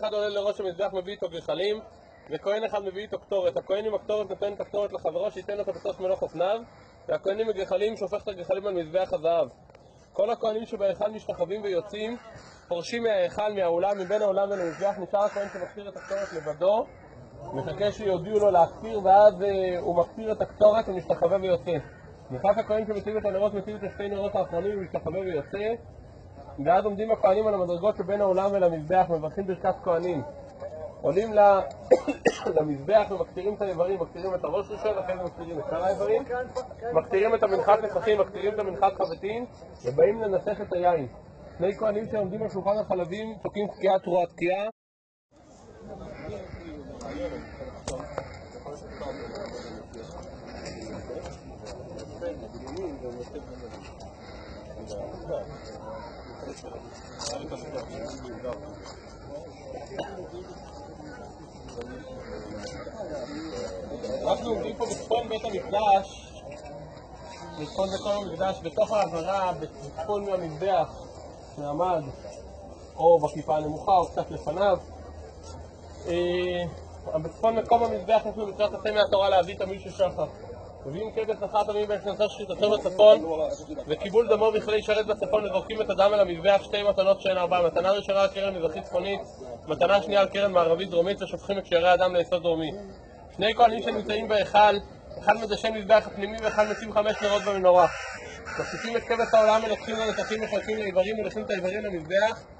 אחד עולה לראש המזבח, מביא איתו גחלים, וכהן אחד מביא איתו קטורת. הכהן עם הקטורת נותן את הקטורת לחברו שייתן לו כבסוף מלוך אופניו, והכהן עם הגחלים שופך את הגחלים על מזבח הזהב. כל הכהנים שבהיכל משתחווים ויוצאים, פורשים מההיכל, מהאולם, מבין האולם ולמזבח. נשאר הכהן שמקטיר את הקטורת לבדו, מחכה שיודיעו לו להקטיר, ואז הוא מקטיר את הקטורת ומשתחווה ויוצא. נכנס הכהן שמציב את הנרות, מציב את שתי הנרות האחרונים ומשתחווה ויוצא. ואז עומדים הכהנים על המדרגות שבין האולם ולמזבח, מברכים ברכת כהנים. עולים למזבח ומקטירים את האיברים, מקטירים את הראש ראשון, אחרי זה מקטירים את כל האיברים, מקטירים את המנחת נסכים, מקטירים את המנחת חבטין, ובאים לנסך את היין. שני כהנים שעומדים על שולחן החלבים, תוקעים תקיעה תרועה תקיעה. אנחנו עומדים פה בצפון בית המקדש, בצפון בכל המקדש, בתוך העברה, בצפון מהמזבח שעמד או בכיפה הנמוכה או קצת לפניו. בצפון מקום המזבח אנחנו מצוות עשה מהתורה להביא תמיד ששחר, מביאים קדש נחת עמים ונשנסה שחיתתו בצפון וקיבול דמו בכלי שרת בצפון, וזורקים את הדם על המזבח. שתי מתנות שהן ארבע. מתנה ראשונה על קרן מזרחית צפונית, מתנה שנייה על קרן מערבית דרומית, ושופכים את שערי הדם ליסוד דרומי. שני כהנים שנמצאים בהיכל, אחד מדשן מזבח הפנימי ואחד משים חמש נרות במנורה. מוסיפים את כבש העולם, מנתחים לנסחים, מחלקים לאיברים, מלכים את האיברים למזבח.